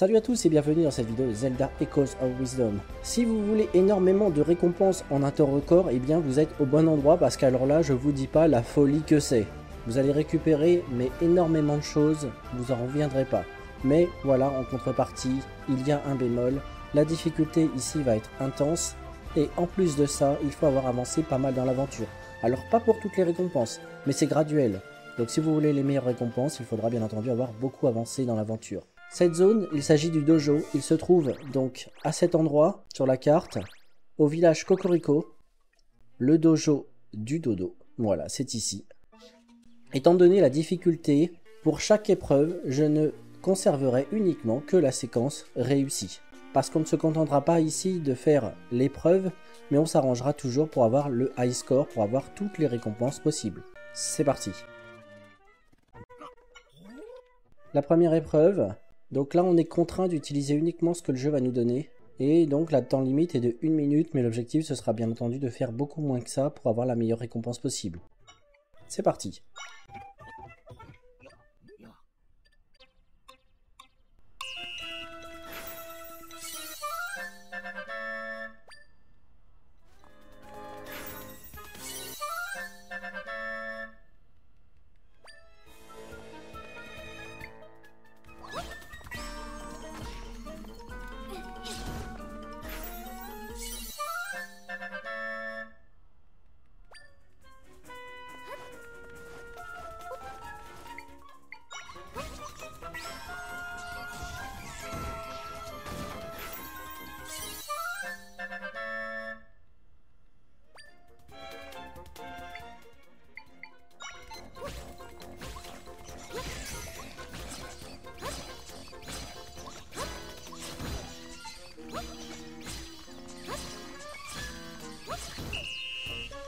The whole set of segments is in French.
Salut à tous et bienvenue dans cette vidéo de Zelda Echoes of Wisdom. Si vous voulez énormément de récompenses en un temps record, eh bien vous êtes au bon endroit parce qu'alors là je vous dis pas la folie que c'est. Vous allez récupérer mais énormément de choses, vous en reviendrez pas. Mais voilà, en contrepartie, il y a un bémol, la difficulté ici va être intense et en plus de ça, il faut avoir avancé pas mal dans l'aventure. Alors pas pour toutes les récompenses, mais c'est graduel. Donc si vous voulez les meilleures récompenses, il faudra bien entendu avoir beaucoup avancé dans l'aventure. Cette zone, il s'agit du dojo, il se trouve donc à cet endroit sur la carte, au village Cocorico, le dojo du dodo. Voilà, c'est ici. Étant donné la difficulté, pour chaque épreuve, je ne conserverai uniquement que la séquence réussie. Parce qu'on ne se contentera pas ici de faire l'épreuve, mais on s'arrangera toujours pour avoir le high score, pour avoir toutes les récompenses possibles. C'est parti. La première épreuve, donc là on est contraint d'utiliser uniquement ce que le jeu va nous donner. Et donc la temps limite est de 1 minute, mais l'objectif ce sera bien entendu de faire beaucoup moins que ça pour avoir la meilleure récompense possible. C'est parti.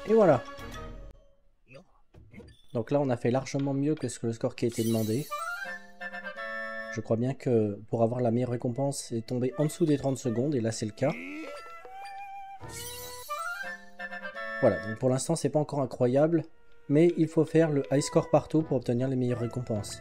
Et voilà. Donc là on a fait largement mieux que ce que le score qui a été demandé. Je crois bien que pour avoir la meilleure récompense c'est tomber en dessous des 30 secondes et là c'est le cas. Voilà, donc pour l'instant c'est pas encore incroyable, mais il faut faire le high score partout pour obtenir les meilleures récompenses.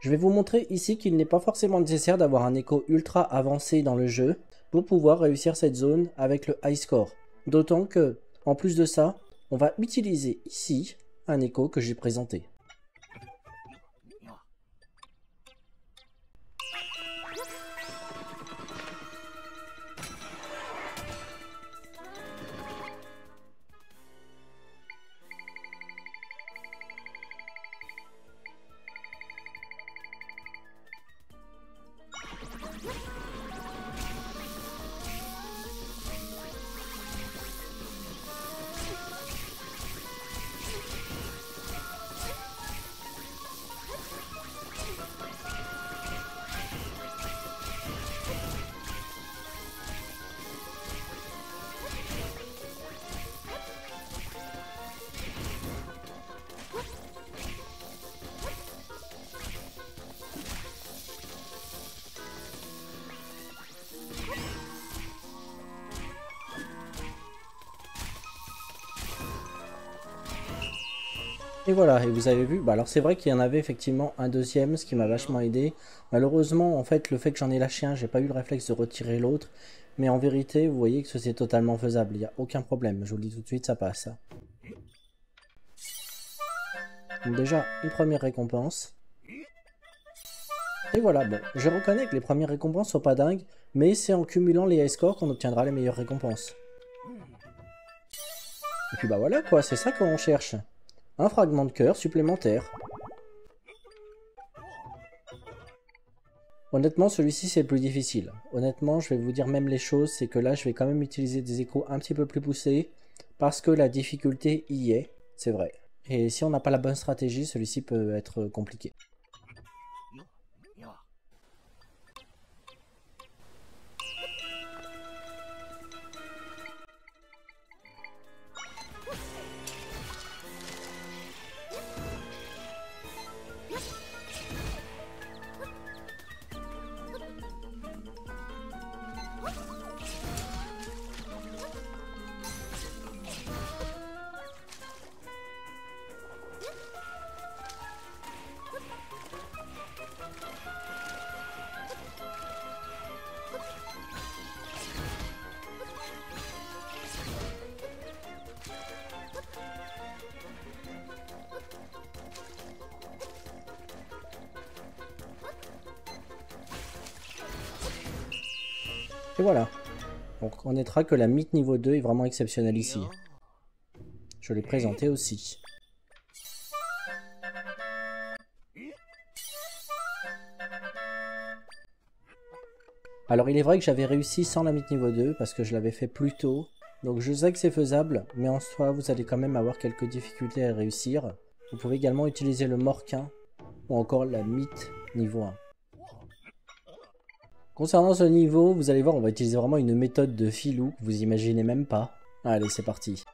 Je vais vous montrer ici qu'il n'est pas forcément nécessaire d'avoir un écho ultra avancé dans le jeu pour pouvoir réussir cette zone avec le high score. D'autant que, en plus de ça, on va utiliser ici un écho que j'ai présenté. Et voilà, et vous avez vu, bah alors c'est vrai qu'il y en avait effectivement un deuxième, ce qui m'a vachement aidé. Malheureusement, en fait, le fait que j'en ai lâché un, j'ai pas eu le réflexe de retirer l'autre. Mais en vérité, vous voyez que c'est totalement faisable, il n'y a aucun problème. Je vous le dis tout de suite, ça passe. Donc déjà, une première récompense. Et voilà, bon, je reconnais que les premières récompenses sont pas dingues, mais c'est en cumulant les high scores qu'on obtiendra les meilleures récompenses. Et puis bah voilà quoi, c'est ça qu'on cherche. Un fragment de cœur supplémentaire. Honnêtement, celui-ci c'est le plus difficile. Honnêtement, je vais vous dire même les choses, c'est que là je vais quand même utiliser des échos un petit peu plus poussés, parce que la difficulté y est, c'est vrai. Et si on n'a pas la bonne stratégie, celui-ci peut être compliqué. Et voilà. Donc on notera que la mythe niveau 2 est vraiment exceptionnelle ici. Je l'ai présentée aussi. Alors il est vrai que j'avais réussi sans la mythe niveau 2 parce que je l'avais fait plus tôt. Donc je sais que c'est faisable, mais en soi vous allez quand même avoir quelques difficultés à réussir. Vous pouvez également utiliser le Morquin ou encore la mythe niveau 1. Concernant ce niveau, vous allez voir, on va utiliser vraiment une méthode de filou que vous imaginez même pas. Allez, c'est parti.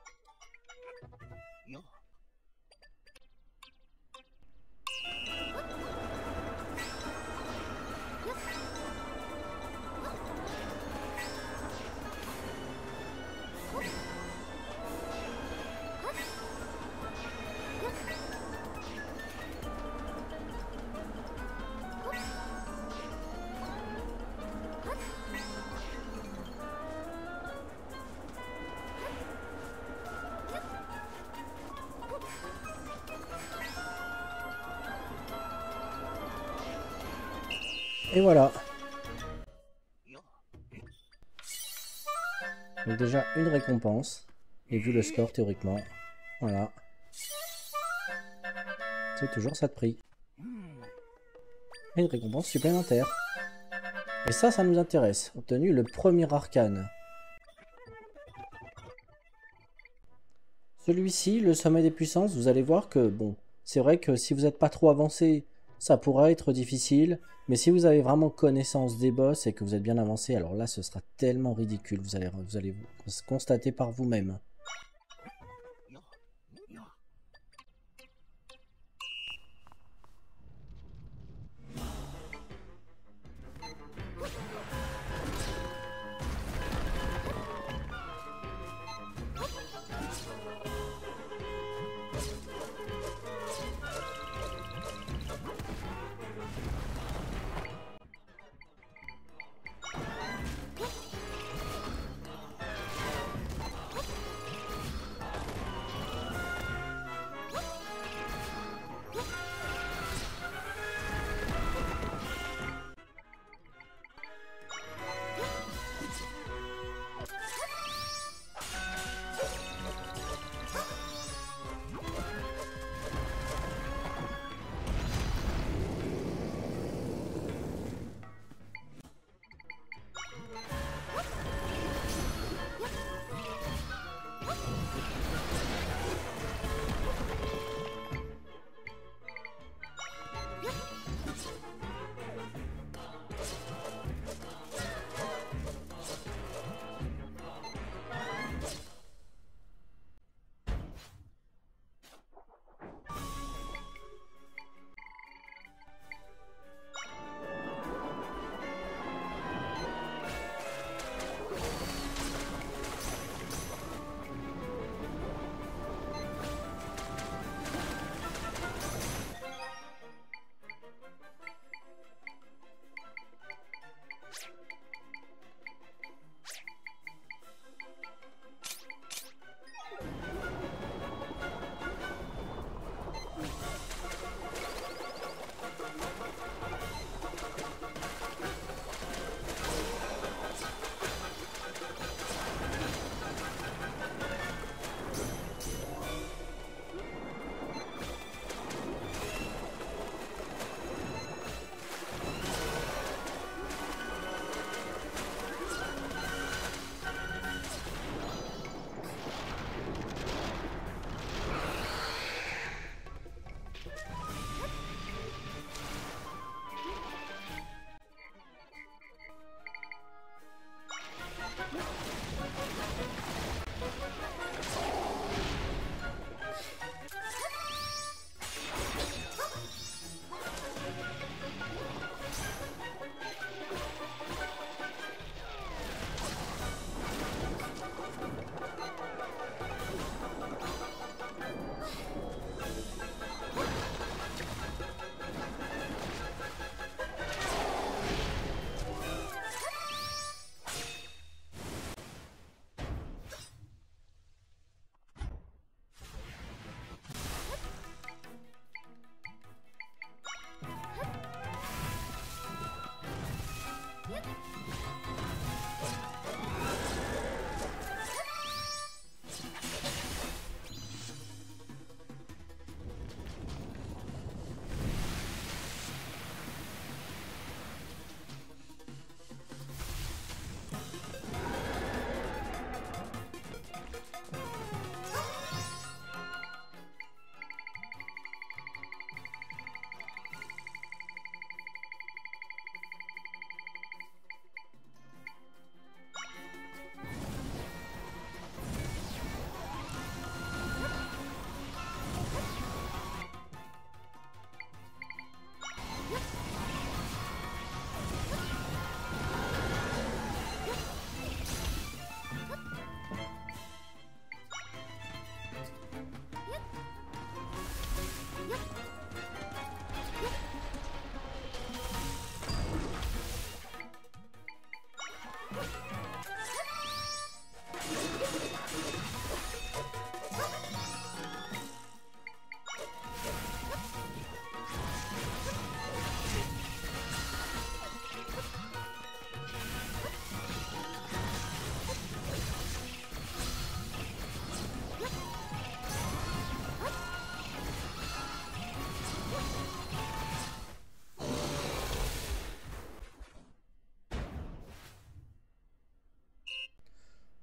Et voilà. Donc déjà une récompense. Et vu le score théoriquement. Voilà. C'est toujours ça de prix. Et une récompense supplémentaire. Et ça, ça nous intéresse. Obtenu le premier arcane. Celui-ci, le sommet des puissances, vous allez voir que, bon, c'est vrai que si vous n'êtes pas trop avancé, ça pourra être difficile, mais si vous avez vraiment connaissance des boss et que vous êtes bien avancé, alors là ce sera tellement ridicule, vous allez constater par vous-même.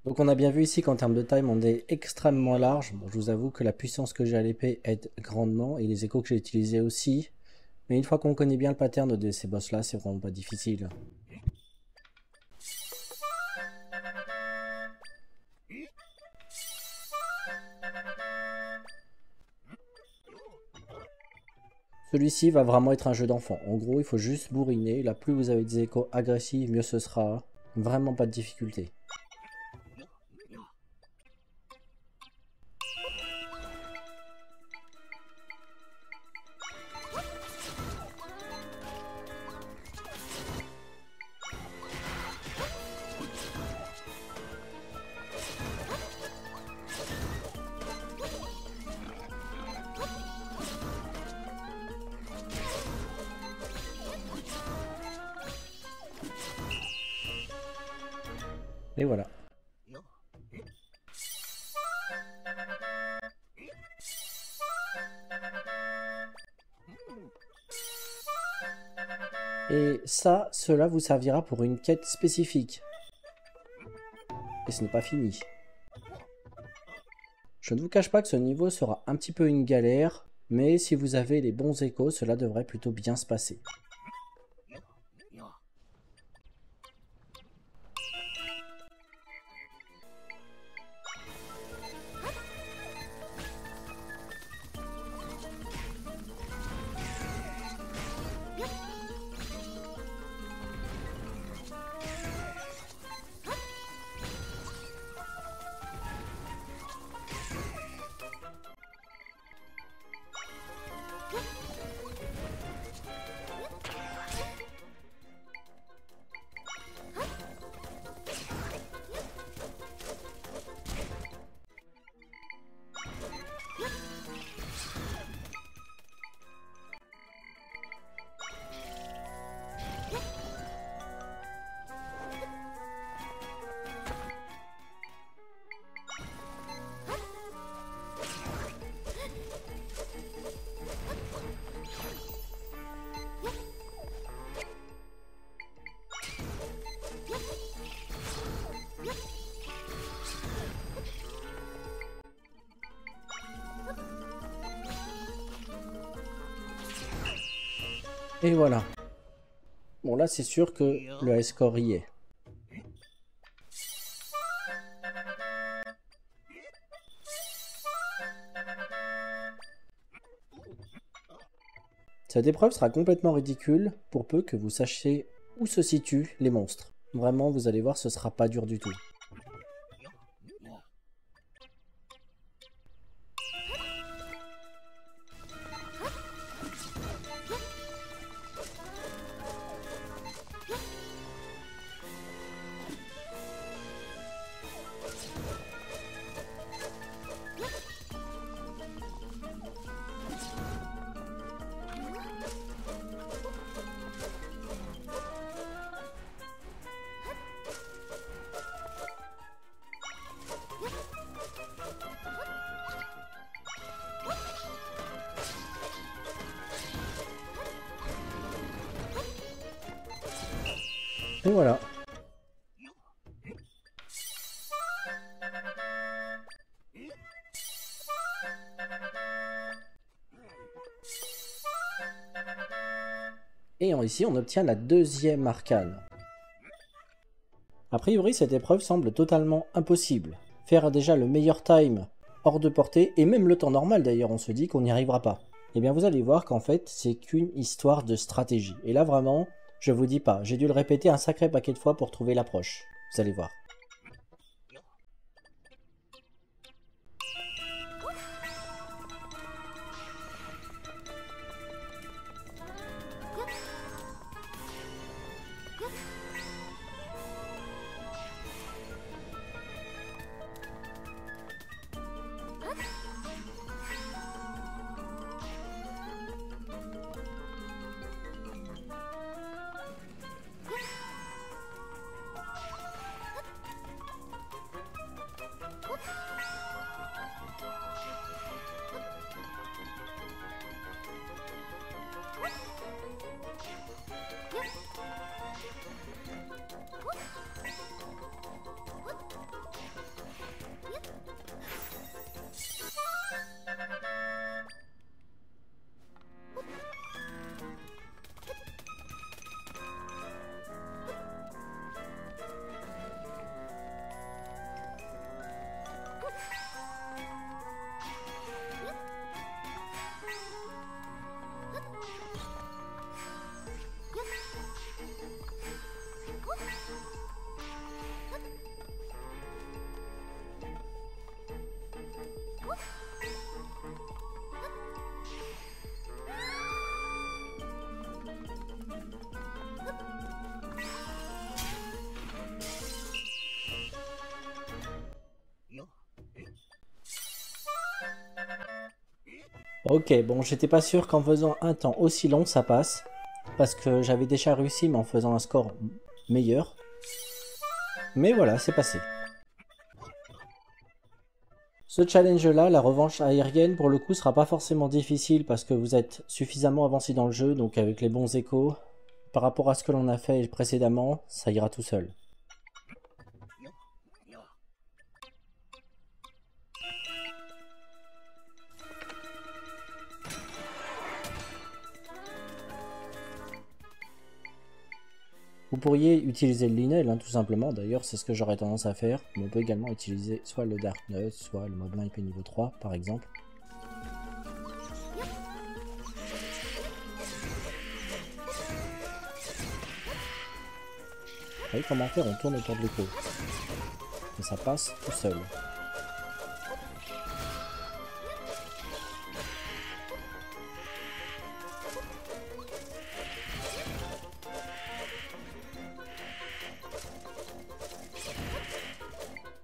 Donc on a bien vu ici qu'en termes de taille, on est extrêmement large. Bon, je vous avoue que la puissance que j'ai à l'épée aide grandement, et les échos que j'ai utilisés aussi. Mais une fois qu'on connaît bien le pattern de ces boss-là, c'est vraiment pas difficile. Celui-ci va vraiment être un jeu d'enfant. En gros, il faut juste bourriner. Là, plus vous avez des échos agressifs, mieux ce sera. Vraiment pas de difficulté. Et voilà. Et ça, cela vous servira pour une quête spécifique. Et ce n'est pas fini. Je ne vous cache pas que ce niveau sera un petit peu une galère, mais si vous avez les bons échos, cela devrait plutôt bien se passer. Et voilà. Bon, là, c'est sûr que le high score y est. Cette épreuve sera complètement ridicule pour peu que vous sachiez où se situent les monstres. Vraiment, vous allez voir, ce sera pas dur du tout. Et voilà. Et ici, on obtient la deuxième arcane. A priori, cette épreuve semble totalement impossible. Faire déjà le meilleur time hors de portée, et même le temps normal d'ailleurs, on se dit qu'on n'y arrivera pas. Et bien, vous allez voir qu'en fait, c'est qu'une histoire de stratégie. Et là, vraiment... Je vous dis pas, j'ai dû le répéter un sacré paquet de fois pour trouver l'approche. Vous allez voir. Ok, bon, j'étais pas sûr qu'en faisant un temps aussi long, ça passe. Parce que j'avais déjà réussi, mais en faisant un score meilleur. Mais voilà, c'est passé. Ce challenge-là, la revanche aérienne, pour le coup, sera pas forcément difficile parce que vous êtes suffisamment avancé dans le jeu, donc avec les bons échos, par rapport à ce que l'on a fait précédemment, ça ira tout seul. Vous pourriez utiliser le Lynel, hein, tout simplement. D'ailleurs, c'est ce que j'aurais tendance à faire. Mais on peut également utiliser soit le Darknut, soit le mode main IP niveau 3, par exemple. Vous voyez comment faire, on tourne autour de l'écho. Et ça passe tout seul.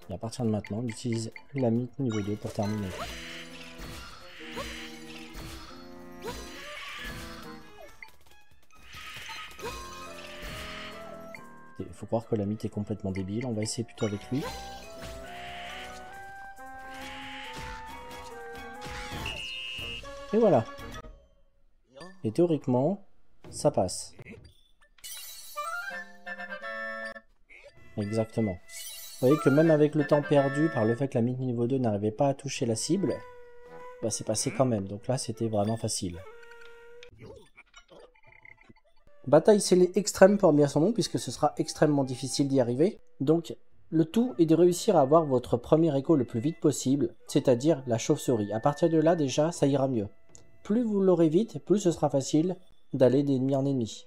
Et à partir de maintenant, on utilise la mythe niveau 2 pour terminer. Il faut croire que la mythe est complètement débile, on va essayer plutôt avec lui. Et voilà. Et théoriquement, ça passe. Exactement. Vous voyez que même avec le temps perdu par le fait que la mythe niveau 2 n'arrivait pas à toucher la cible, bah c'est passé quand même, donc là c'était vraiment facile. Bataille scellée extrême porte bien son nom puisque ce sera extrêmement difficile d'y arriver. Donc le tout est de réussir à avoir votre premier écho le plus vite possible, c'est-à-dire la chauve-souris. À partir de là déjà ça ira mieux. Plus vous l'aurez vite, plus ce sera facile d'aller d'ennemi en ennemi.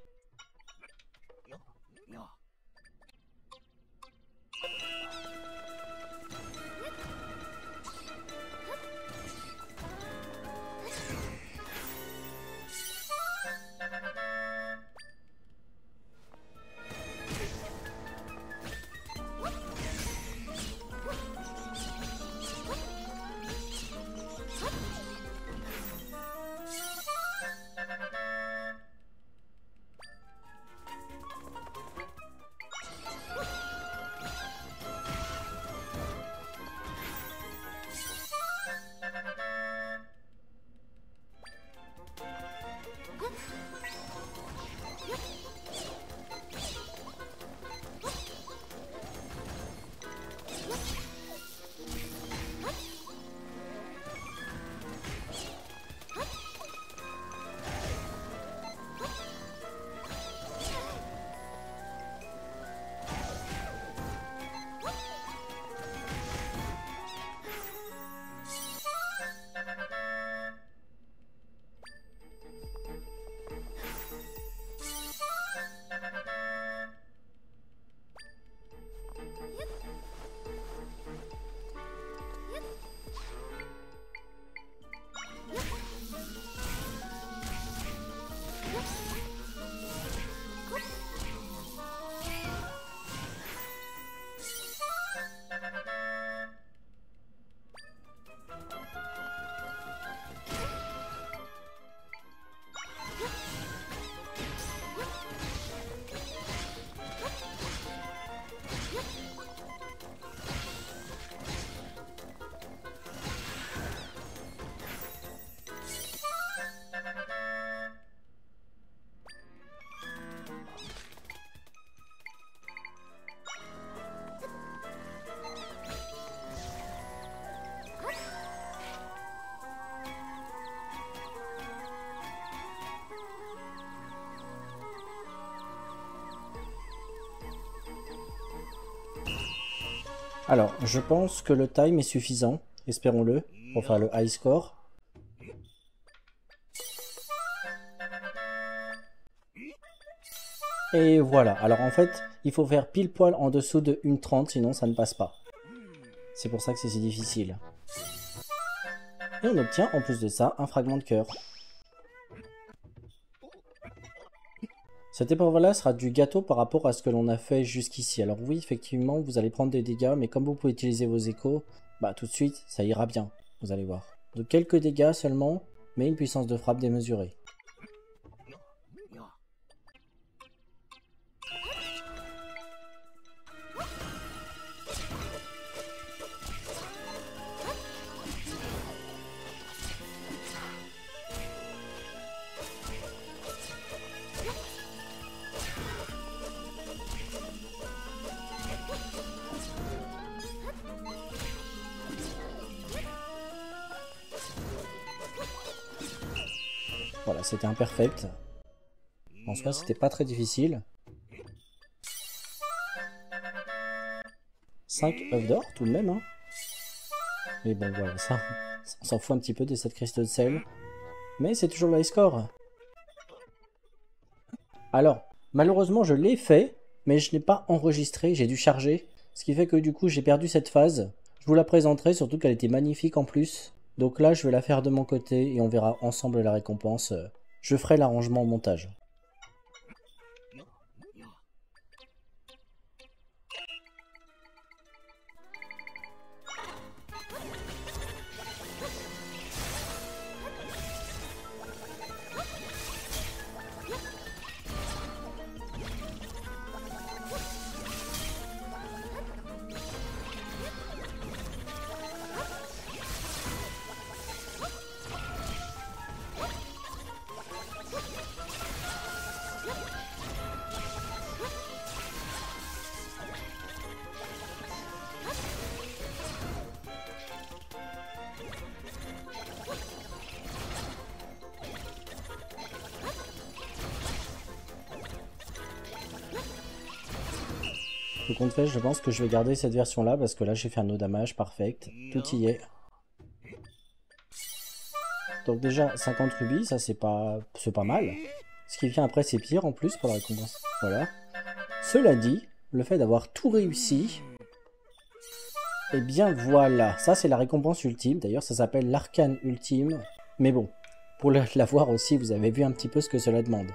Alors, je pense que le time est suffisant, espérons-le, pour faire le high score. Et voilà, alors en fait, il faut faire pile poil en dessous de 1,30, sinon ça ne passe pas. C'est pour ça que c'est si difficile. Et on obtient, en plus de ça, un fragment de cœur. Cette épreuve-là sera du gâteau par rapport à ce que l'on a fait jusqu'ici. Alors oui, effectivement, vous allez prendre des dégâts, mais comme vous pouvez utiliser vos échos, bah tout de suite, ça ira bien, vous allez voir. De quelques dégâts seulement, mais une puissance de frappe démesurée. Voilà, c'était imperfect. En soi, c'était pas très difficile. 5 œufs d'or, tout de même. Hein. Mais bon, voilà, ça, on s'en fout un petit peu des 7 cristaux de sel. Mais c'est toujours le high score. Alors, malheureusement, je l'ai fait, mais je n'ai pas enregistré, j'ai dû charger. Ce qui fait que du coup, j'ai perdu cette phase. Je vous la présenterai, surtout qu'elle était magnifique en plus. Donc là, je vais la faire de mon côté et on verra ensemble la récompense. Je ferai l'arrangement au montage. Tout compte fait, je pense que je vais garder cette version là parce que là j'ai fait un odamage parfait, tout y est. Donc déjà 50 rubis, ça c'est pas mal. Ce qui vient après c'est pire en plus pour la récompense. Voilà. Cela dit, le fait d'avoir tout réussi, et eh bien voilà, ça c'est la récompense ultime. D'ailleurs ça s'appelle l'arcane ultime. Mais bon, pour l'avoir aussi vous avez vu un petit peu ce que cela demande.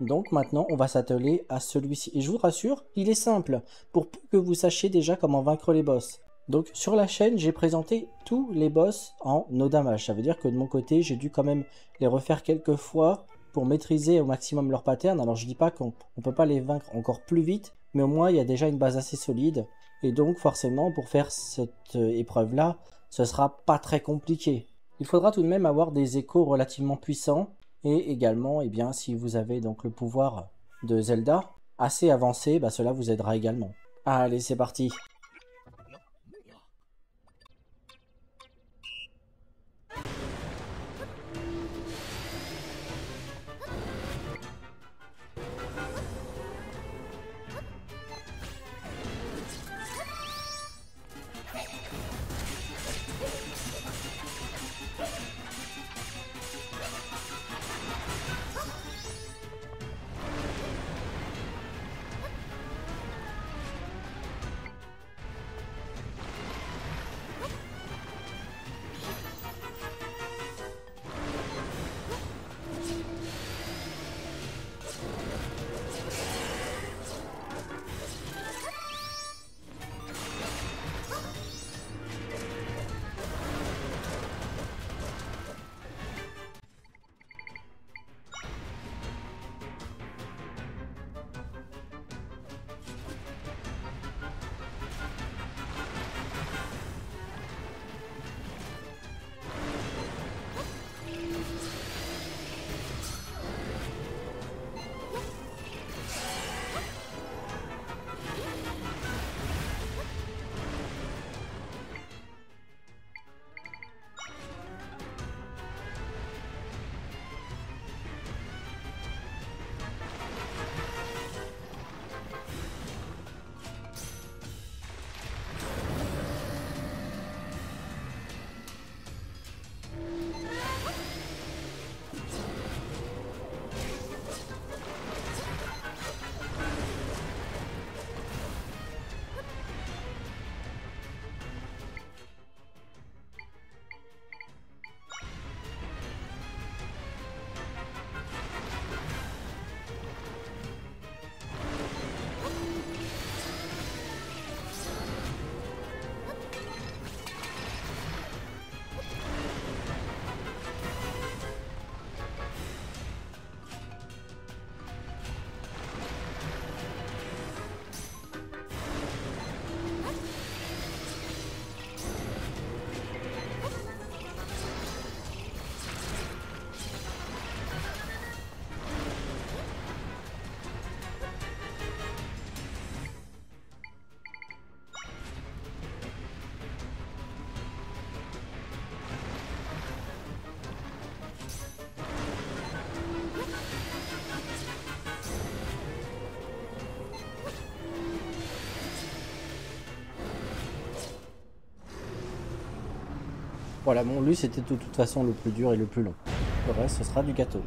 Donc maintenant, on va s'atteler à celui-ci. Et je vous rassure, il est simple, pour peu que vous sachiez déjà comment vaincre les boss. Donc sur la chaîne, j'ai présenté tous les boss en odamage. Ça veut dire que de mon côté, j'ai dû quand même les refaire quelques fois pour maîtriser au maximum leur pattern. Alors je dis pas qu'on ne peut pas les vaincre encore plus vite, mais au moins il y a déjà une base assez solide. Et donc forcément, pour faire cette épreuve-là, ce sera pas très compliqué. Il faudra tout de même avoir des échos relativement puissants. Et également, eh bien, si vous avez donc le pouvoir de Zelda assez avancé, bah cela vous aidera également. Allez, c'est parti. Voilà, bon, lui, c'était de toute façon le plus dur et le plus long. Le reste, ce sera du gâteau.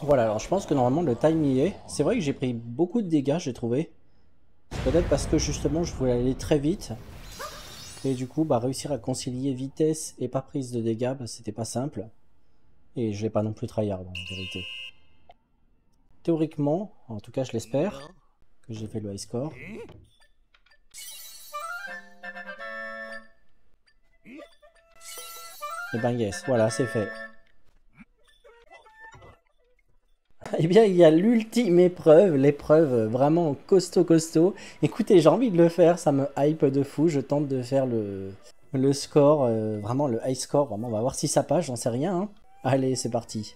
Voilà, alors je pense que normalement le time y est. C'est vrai que j'ai pris beaucoup de dégâts, j'ai trouvé. Peut-être parce que justement je voulais aller très vite. Et du coup, bah, réussir à concilier vitesse et pas prise de dégâts, bah, c'était pas simple. Et je l'ai pas non plus tryhard en vérité. Théoriquement, en tout cas je l'espère, que j'ai fait le high score. Eh ben yes, voilà, c'est fait. Eh bien, il y a l'ultime épreuve, l'épreuve vraiment costaud. Écoutez, j'ai envie de le faire, ça me hype de fou. Je tente de faire le score, vraiment le high score. Vraiment, on va voir si ça passe, j'en sais rien. Hein. Allez, c'est parti.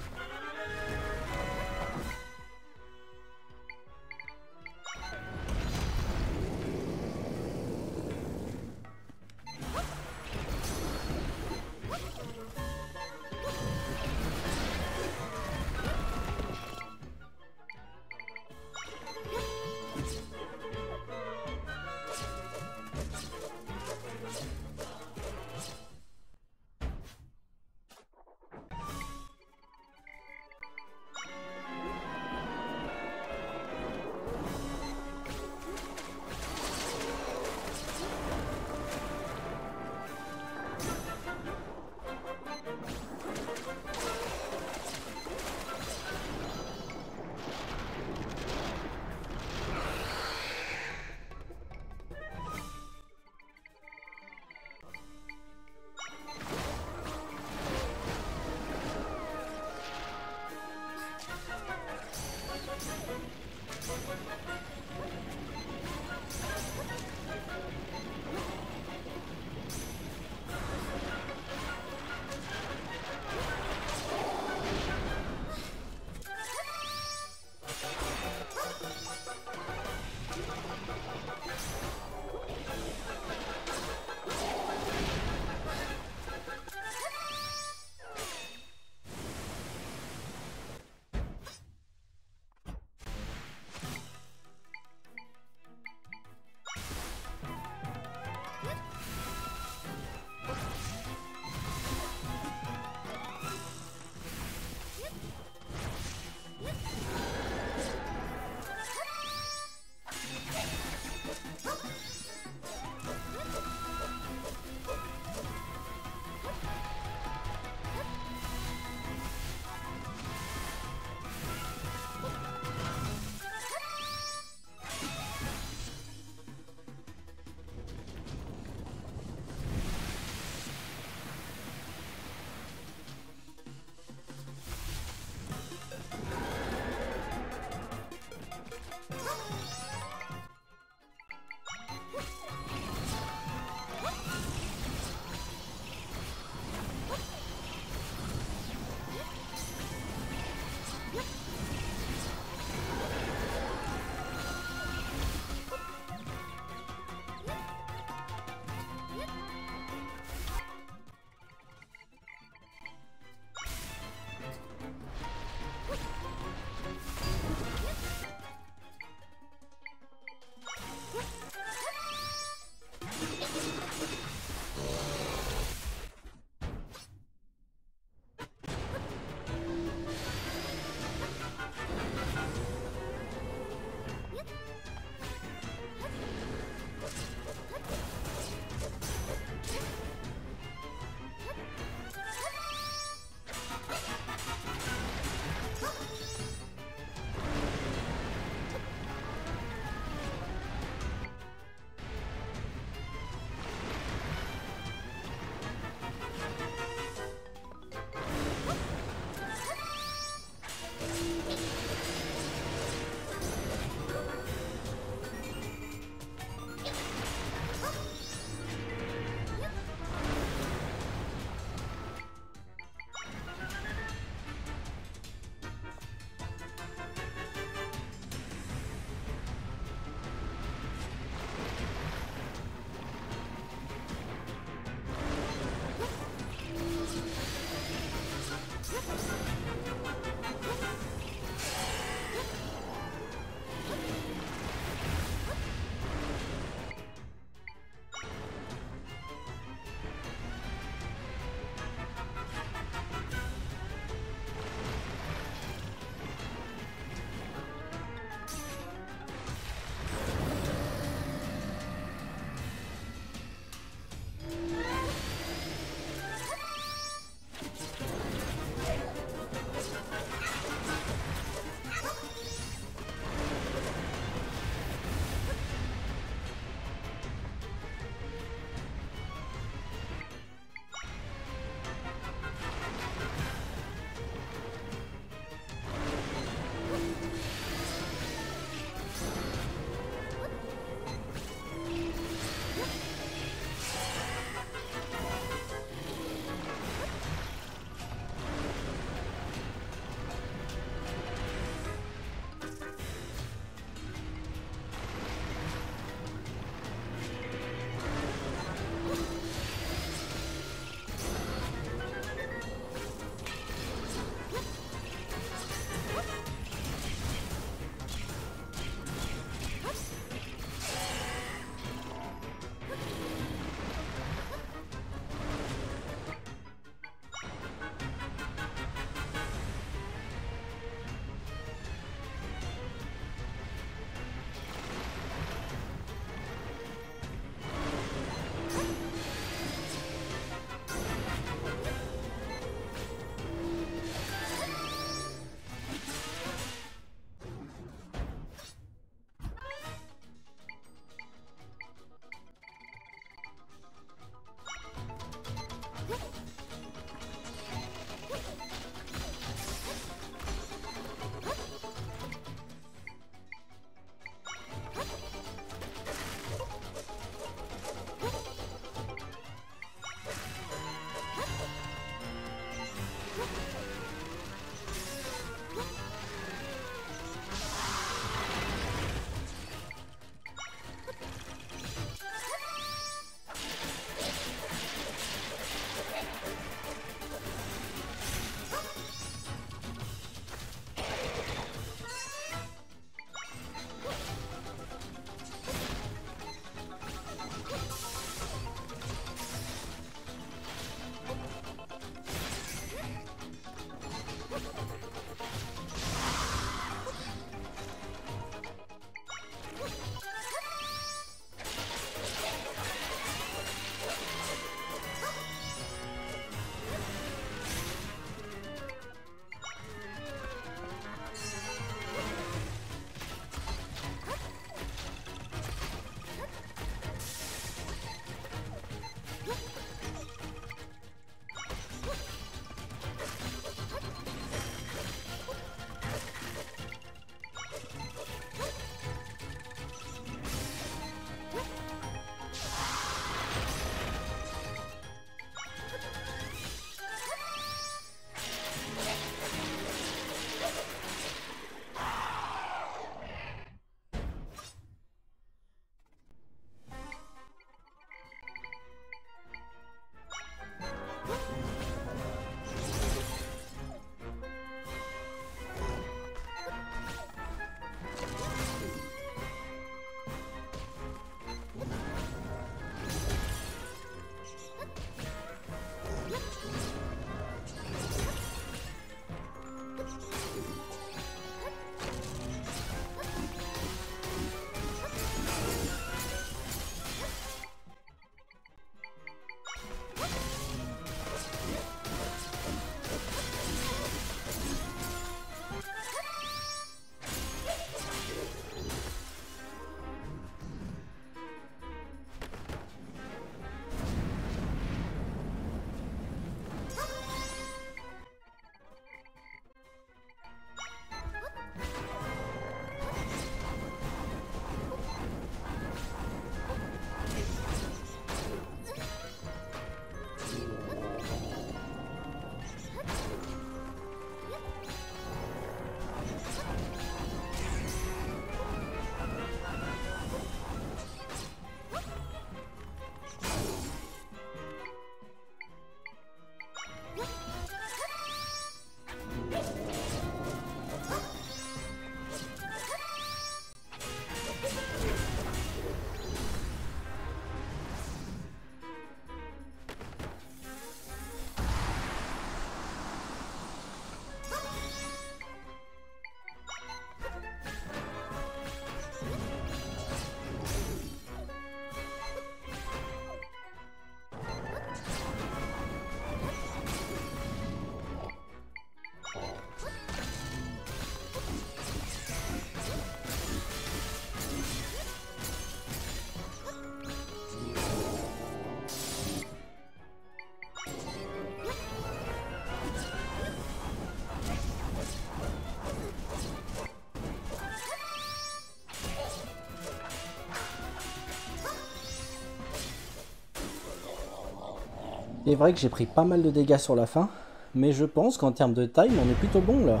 Il est vrai que j'ai pris pas mal de dégâts sur la fin, mais je pense qu'en termes de time, on est plutôt bon là.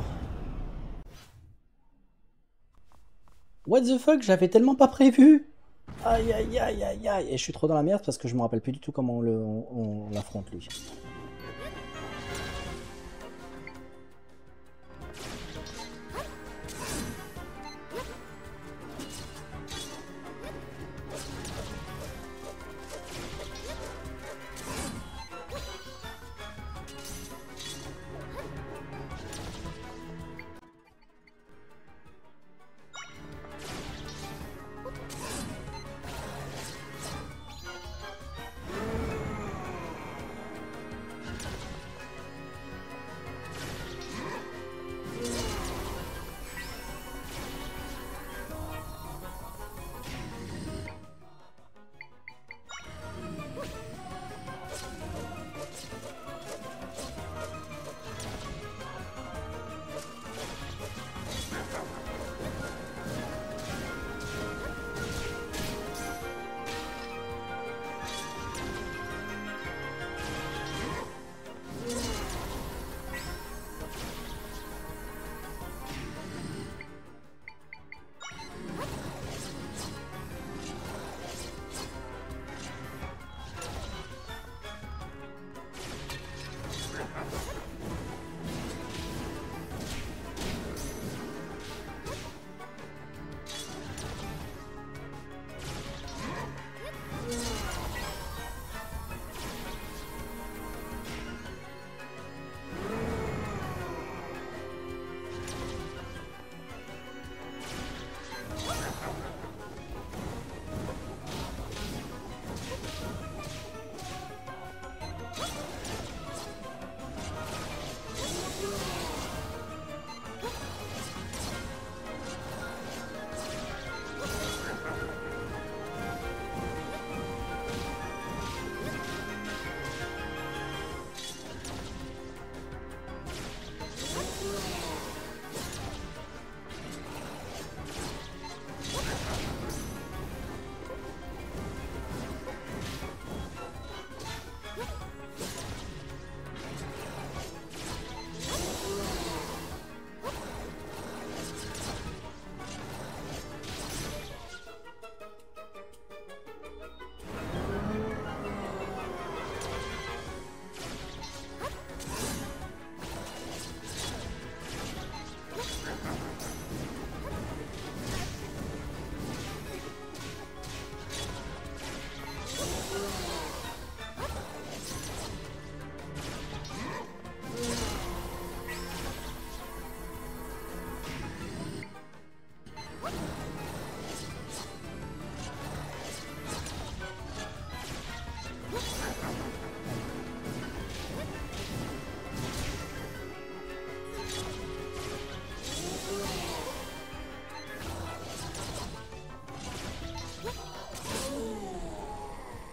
What the fuck, j'avais tellement pas prévu. Aïe aïe aïe aïe aïe. Et je suis trop dans la merde parce que je me rappelle plus du tout comment on l'affronte lui.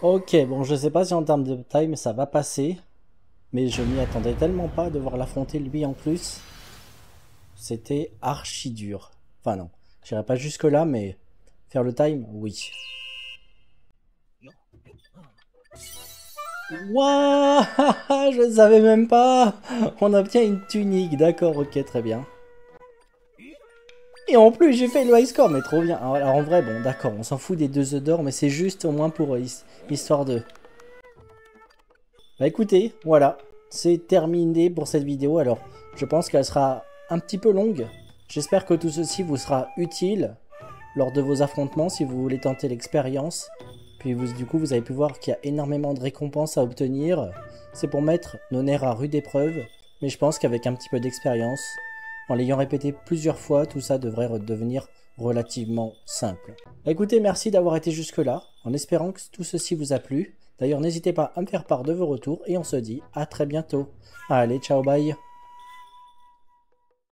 Ok, bon, je sais pas si en termes de time ça va passer, mais je m'y attendais tellement pas à devoir l'affronter lui en plus. C'était archi dur. Enfin non, j'irai pas jusque là, mais faire le time, oui. Wouah, je ne savais même pas. On obtient une tunique, d'accord, ok, très bien. Et en plus, j'ai fait le high score, mais trop bien. Alors en vrai, bon, d'accord, on s'en fout des 2 œufs d'or, mais c'est juste au moins pour histoire de... Bah écoutez, voilà, c'est terminé pour cette vidéo. Alors, je pense qu'elle sera un petit peu longue. J'espère que tout ceci vous sera utile lors de vos affrontements, si vous voulez tenter l'expérience. Puis du coup, vous avez pu voir qu'il y a énormément de récompenses à obtenir. C'est pour mettre nos nerfs à rude épreuve, mais je pense qu'avec un petit peu d'expérience... En l'ayant répété plusieurs fois, tout ça devrait redevenir relativement simple. Écoutez, merci d'avoir été jusque-là, en espérant que tout ceci vous a plu. D'ailleurs, n'hésitez pas à me faire part de vos retours et on se dit à très bientôt. Allez, ciao, bye!